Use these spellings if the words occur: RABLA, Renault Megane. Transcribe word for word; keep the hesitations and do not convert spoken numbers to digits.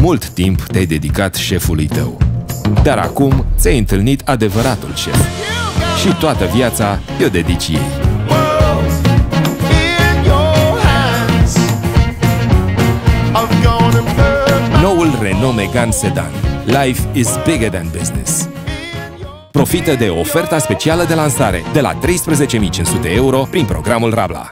Mult timp te-ai dedicat șefului tău. Dar acum ți-ai întâlnit adevăratul șef. Și toată viața i-o dedici ei. Noul Renault Megane Sedan. Life is bigger than business. Profită de oferta specială de lansare de la treisprezece mii cinci sute euro prin programul RABLA.